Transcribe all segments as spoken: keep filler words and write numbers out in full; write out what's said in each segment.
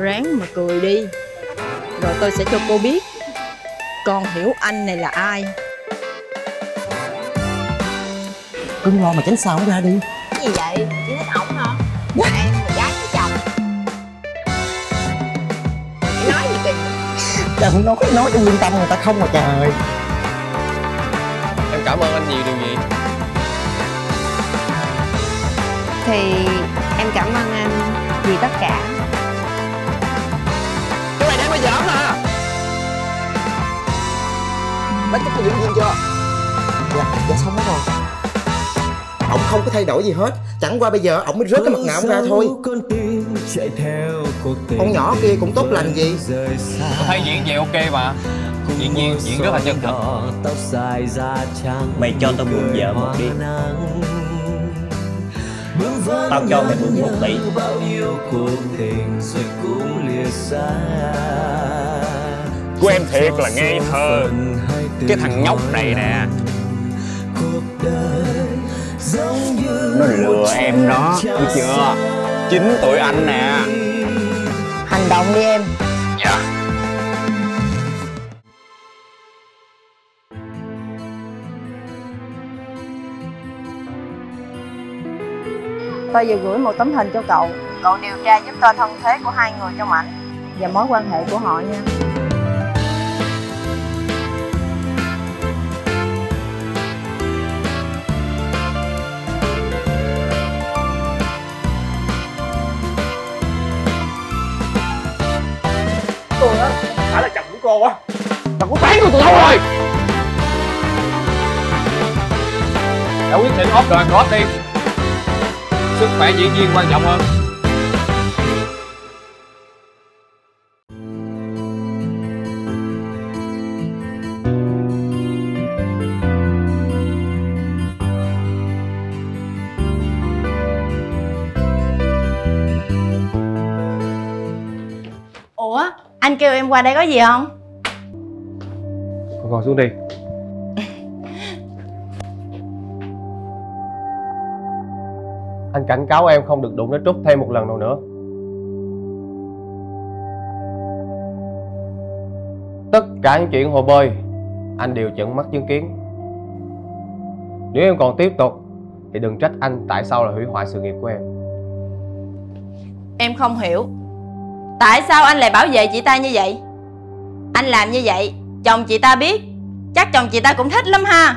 Ráng mà cười đi, rồi tôi sẽ cho cô biết con hiểu anh này là ai. Cưng lo mà tránh sao ra đi. Cái gì vậy? Chỉ thích ổng hả? Mẹ em là gái với chồng. Mày nói gì kìa? Trời không nói, nói trong lương tâm người ta không mà trời. Em cảm ơn anh nhiều điều gì? Thì em cảm ơn anh vì tất cả. Cái mày đem mày giỡn hả? Bắt chích cho diễn viên chưa? Dạ, dạ xong hết rồi. Ổng không có thay đổi gì hết, chẳng qua bây giờ ổng mới rớt cái mặt nạ ổng ra thôi. Con nhỏ kia cũng tốt lành gì. Tôi thấy diễn vậy ok mà. Diễn viên diễn rất là chân thật. Mày cho tao mượn vợ một đi. Tao cho mày mượn một tỷ. Của em thiệt là ngây thơ. Cái thằng nhóc này nè, nó lừa em đó, biết chưa? Chính tụi anh nè. Hành động đi em. Dạ. Tôi vừa gửi một tấm hình cho cậu. Cậu điều tra giúp tôi thân thế của hai người trong ảnh và mối quan hệ của họ nha. Tôi á, phải là chồng của cô á. Mà cô tán tôi từ lâu rồi. Đã quyết định off rồi, off đi. Sức khỏe diễn viên quan trọng hơn. Ủa, anh kêu em qua đây có gì không? Con ngồi xuống đi. Anh cảnh cáo em không được đụng đến Trúc thêm một lần nào nữa. Tất cả những chuyện hồ bơi anh đều chận mắt chứng kiến. Nếu em còn tiếp tục thì đừng trách anh tại sao là hủy hoại sự nghiệp của em. Em không hiểu tại sao anh lại bảo vệ chị ta như vậy. Anh làm như vậy chồng chị ta biết, chắc chồng chị ta cũng thích lắm ha.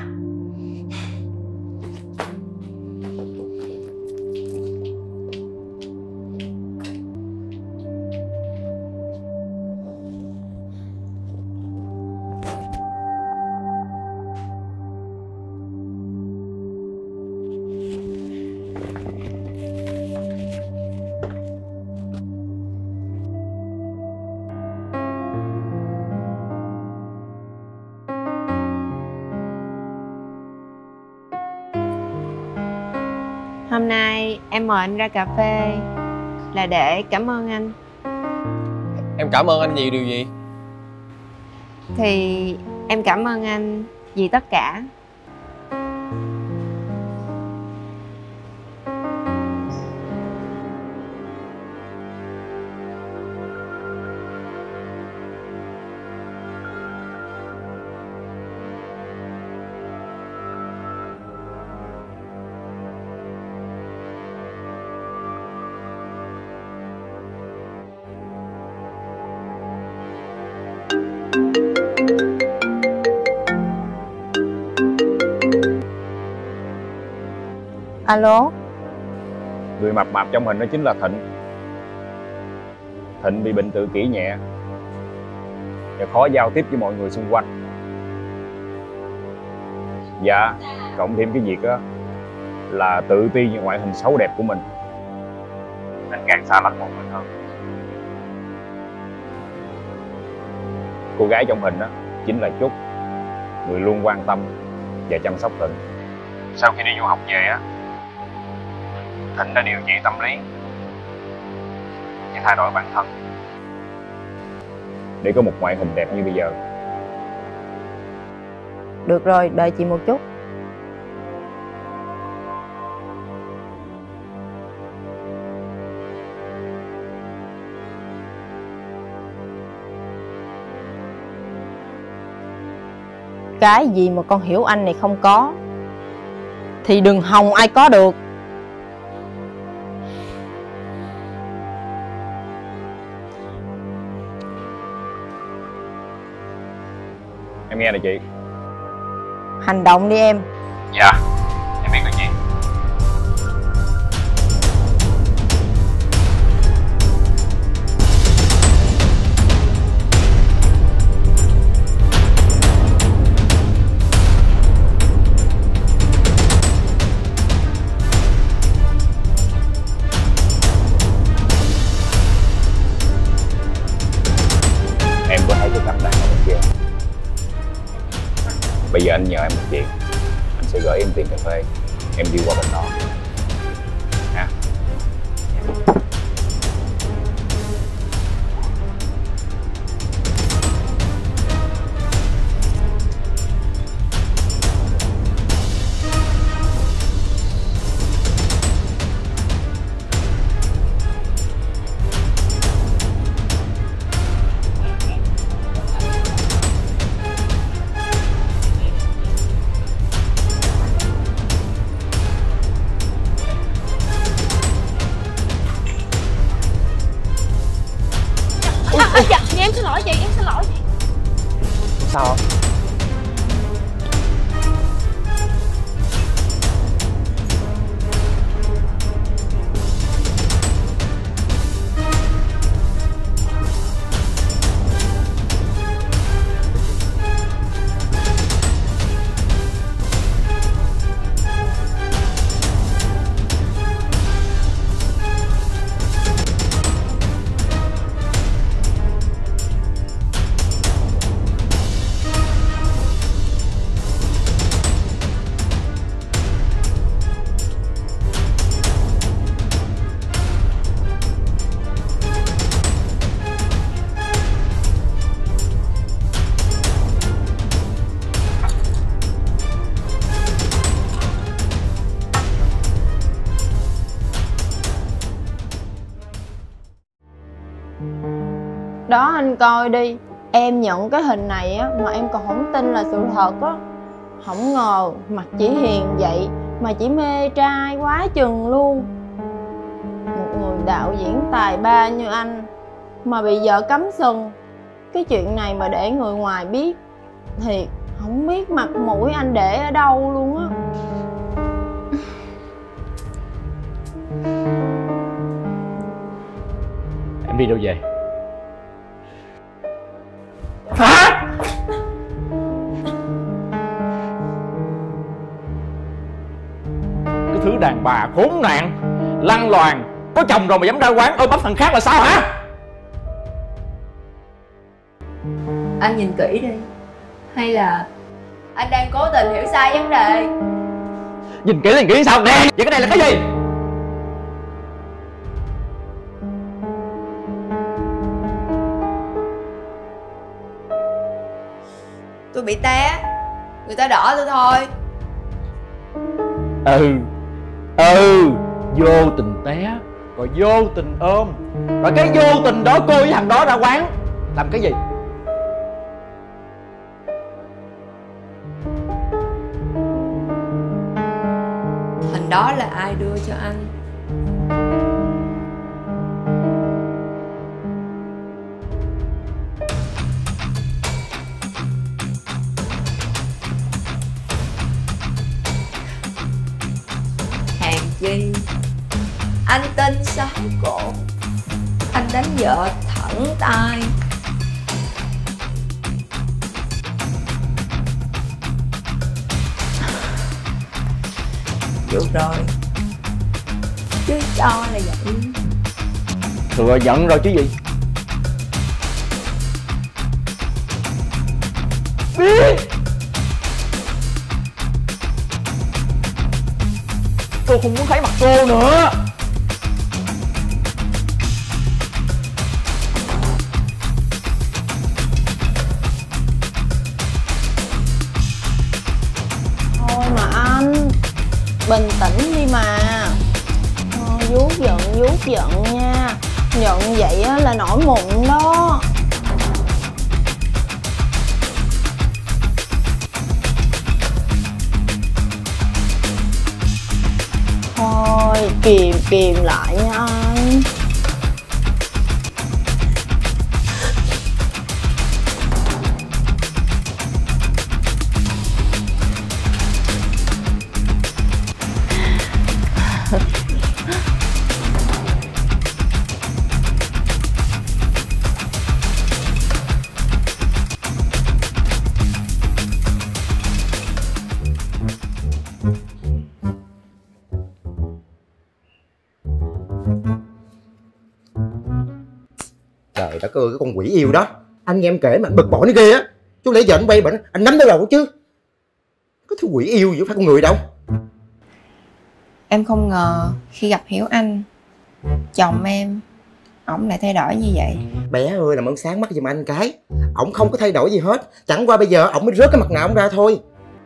Hôm nay em mời anh ra cà phê là để cảm ơn anh. Em cảm ơn anh nhiều điều gì? Thì em cảm ơn anh vì tất cả. Alo. Người mập mạp trong hình đó chính là Thịnh. Thịnh bị bệnh tự kỷ nhẹ và khó giao tiếp với mọi người xung quanh. Dạ, cộng thêm cái việc đó là tự ti về ngoại hình xấu đẹp của mình. Anh càng xa lánh một mình hơn. Cô gái trong hình đó chính là Trúc, người luôn quan tâm và chăm sóc Thịnh. Sau khi đi du học về á, Thịnh đã điều trị tâm lý và thay đổi bản thân để có một ngoại hình đẹp như bây giờ. Được rồi, đợi chị một chút. cái gì mà con hiểu anh này không có thì đừng hòng ai có được. Em nghe nè chị. Hành động đi em. Dạ em biết rồi chị. Bây giờ anh nhờ em một chuyện, anh sẽ gửi em tiền cà phê, em đi qua bên đó nha. Sao? Đó anh coi đi. Em nhận cái hình này á mà em còn không tin là sự thật á. Không ngờ mặt chỉ hiền vậy mà chỉ mê trai quá chừng luôn. Một người đạo diễn tài ba như anh mà bị vợ cắm sừng. Cái chuyện này mà để người ngoài biết thì không biết mặt mũi anh để ở đâu luôn á. Em đi đâu về? Hả? Cái thứ đàn bà khốn nạn, lăng loàn, có chồng rồi mà dám ra quán ôm bắp thằng khác là sao hả? Anh nhìn kỹ đi. Hay là anh đang cố tình hiểu sai vấn đề? Nhìn kỹ thì nghĩ sao nè. Vậy cái này là cái gì? Tôi bị té, người ta đỡ tôi thôi. Ừ, ừ, vô tình té, rồi vô tình ôm, rồi cái vô tình đó cô với thằng đó ra quán làm cái gì? Hình đó là ai đưa cho anh? Anh tên sáo cổ, anh đánh vợ thẳng tay. Được rồi, chứ cho là vậy. Thừa giận rồi chứ gì. Biết tôi không muốn thấy mặt cô nữa. Bình tĩnh đi mà. Thôi vuốt giận, vuốt giận nha. Giận vậy là nổi mụn đó. kìm kìm lại nha anh. Trời đất ơi, cái con quỷ yêu đó. Anh nghe em kể mà anh bực bội nó ghê á. Chú lẽ giờ anh bay bệnh, anh nắm tới đầu chứ. Có thứ quỷ yêu giữa phải con người đâu. Em không ngờ khi gặp Hiểu Anh, chồng em, ổng lại thay đổi như vậy. Bé ơi, làm ơn sáng mắt giùm anh cái. Ổng không có thay đổi gì hết. Chẳng qua bây giờ ổng mới rớt cái mặt nạ ổng ra thôi.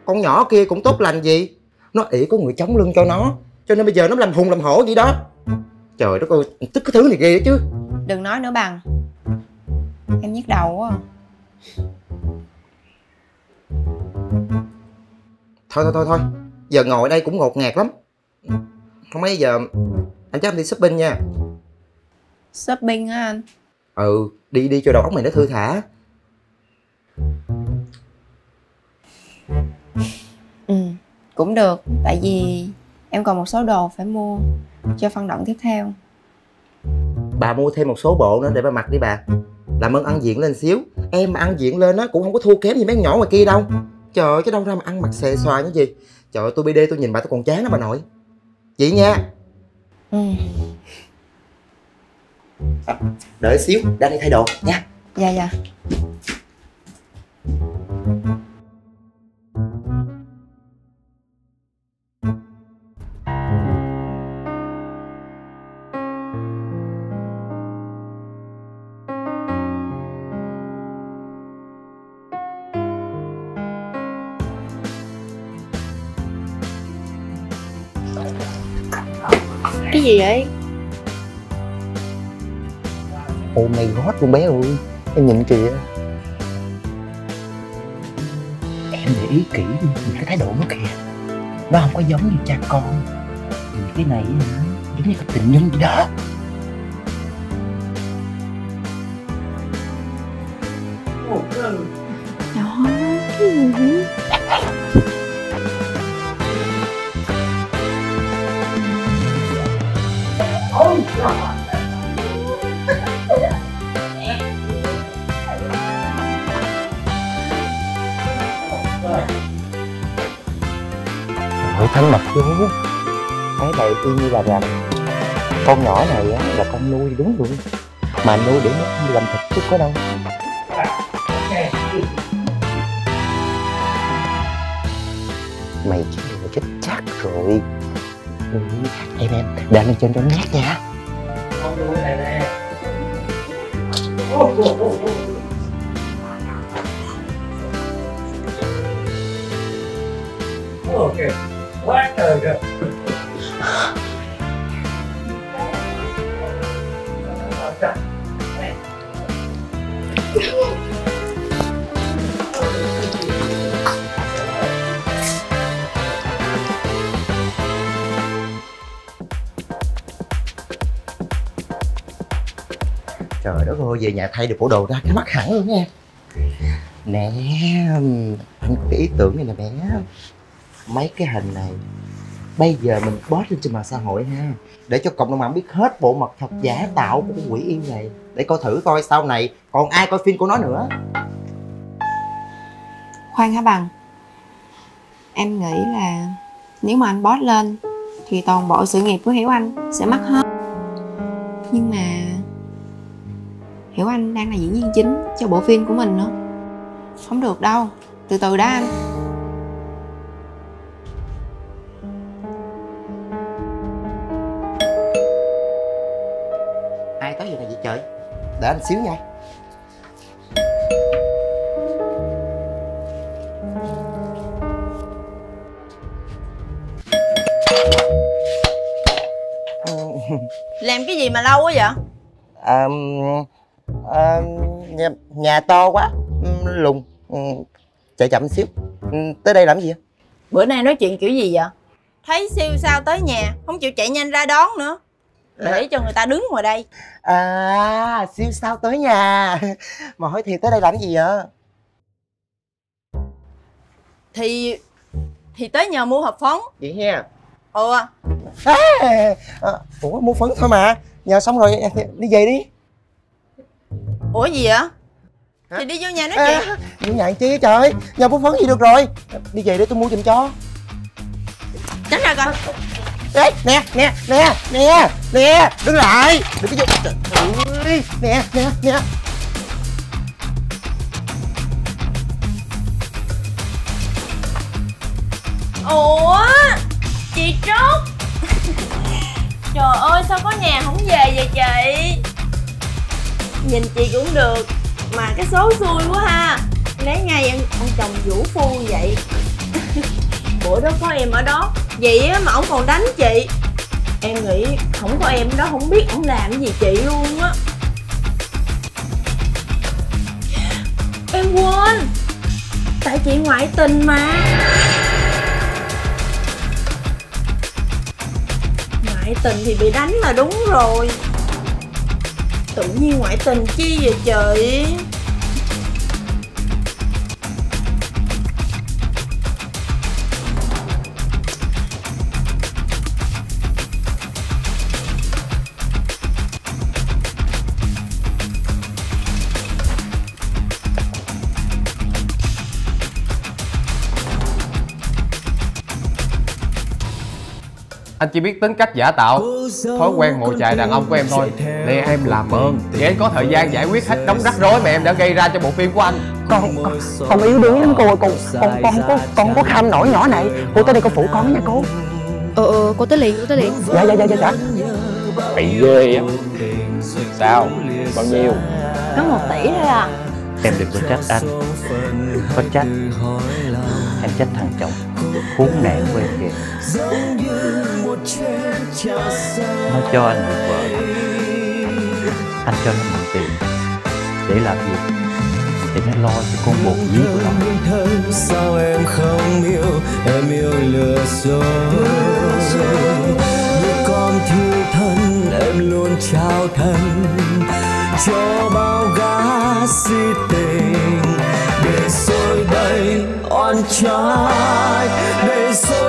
Con nhỏ kia cũng tốt lành gì, nó ỷ có người chống lưng cho nó, cho nên bây giờ nó làm hùng làm hổ vậy đó. Trời đất ơi, tức cái thứ này ghê chứ. Đừng nói nữa bằng, em nhức đầu quá. Thôi thôi thôi thôi, giờ ngồi ở đây cũng ngột ngạt lắm. Không mấy giờ anh chắc em đi shopping nha. Shopping á anh? Ừ, đi đi cho đầu óc mày nó thư thả. Ừ, cũng được. Tại vì em còn một số đồ phải mua cho phân đoạn tiếp theo. Bà mua thêm một số bộ nữa để bà mặc đi bà. Làm ơn ăn diện lên xíu. Em mà ăn diện lên á cũng không có thua kém gì mấy nhỏ ngoài kia đâu. Trời ơi, chứ đâu ra mà ăn mặc xề xòa như gì. Trời ơi, tôi bê đê tôi nhìn bà tôi còn chán đó bà nội. Vậy nha. Ừ. À, đợi xíu, đang đi thay đồ nha. Dạ dạ. Cái gì vậy? Oh my god con bé ơi, em nhìn kìa. Em để ý kỹ đi, nhìn cái thái độ nó kìa. Nó không có giống như cha con. Nhìn cái này giống như cái tình nhân gì đó. Ủa, đó, cái gì vậy? Trời thân mật chú. Thấy này y như là rằng con nhỏ này là con nuôi đúng luôn. Mà nuôi để nó làm thịt chứ có đâu. Mày chứ là chết chắc rồi. Ừ, em em, để anh lên trên cho nó nhát nha. Con nuôi này nè. Oh, oh, oh, oh. Kìa, quá trời kìa. Trời đất ơi, về nhà thay được bộ đồ ra cái mắt hẳn luôn nha. Nè, anh có cái ý tưởng này nè bé. Mấy cái hình này bây giờ mình post lên trên mạng xã hội ha, để cho cộng đồng mạng biết hết bộ mặt thật giả tạo của cái quỷ yêu này, để coi thử coi sau này còn ai coi phim của nó nữa. Khoan hả bằng, em nghĩ là nếu mà anh post lên thì toàn bộ sự nghiệp của Hiểu Anh sẽ mất hết. Nhưng mà Hiểu Anh đang là diễn viên chính cho bộ phim của mình nữa, không được đâu, từ từ đã anh. Để anh xíu nha. Làm cái gì mà lâu quá vậy? À, à, nhà, nhà to quá, lùng, chạy chậm xíu. Tới đây làm gì vậy? Bữa nay nói chuyện kiểu gì vậy? thấy siêu sao tới nhà không chịu chạy nhanh ra đón nữa, để cho người ta đứng ngoài đây. À, siêu sao tới nhà. Mà hỏi thiệt tới đây làm gì vậy? Thì thì tới nhờ mua hộp phấn. Vậy ha? Ừ. À, ủa mua phấn thôi mà. Nhờ xong rồi đi về đi. Ủa gì vậy? Hả? Thì đi vô nhà nói à, chuyện. Vô nhà chi trời, nhờ mua phấn gì được rồi. Đi về để tôi mua giùm cho. Tránh ra coi. Ê, nè, nè, nè, nè, nè, đứng lại. Đừng có vô. Nè, nè, nè. Ủa, chị Trúc. Trời ơi, sao có nhà không về vậy chị? Nhìn chị cũng được, mà cái số xui quá ha. Lấy ngay ông chồng Vũ Phu vậy. Bữa đó có em ở đó, vậy mà ổng còn đánh chị. Em nghĩ không có em đó không biết ổng làm gì chị luôn á. Em quên, tại chị ngoại tình mà. Ngoại tình thì bị đánh là đúng rồi, tự nhiên ngoại tình chi vậy trời. Anh chỉ biết tính cách giả tạo, thói quen mồi chài đàn ông của em thôi. Để em làm ơn, để em có thời gian giải quyết hết đống rắc rối mà em đã gây ra cho bộ phim của anh. Con, con, con yếu đuối lắm cô ơi, con, con, con, con, con có kham nổi nhỏ này. Cô tới đây cô phụ con nha cô. Ờ, ờ, cô tới liền, cô tới liền. Dạ, dạ, dạ, dạ, dạ. Bị ghê á. Sao, bao nhiêu? Có một tỷ thôi à. Em đừng có trách anh, có trách anh trách thằng chồng khốn nạn của em kìa. Nó cho anh một vợ, anh cho nó mượn tiền để làm gì? Để nó lo cho con bột dí của nó. Sao em không yêu, em yêu lừa dối. Như con thiêu thân, em luôn trao thân cho bao gã si tình để sôi đầy oan trái để sôi.